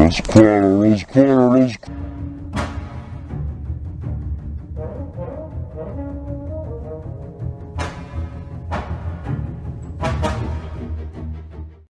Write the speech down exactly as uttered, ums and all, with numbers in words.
Let's quarrel, let's quarrel, let's quarrel.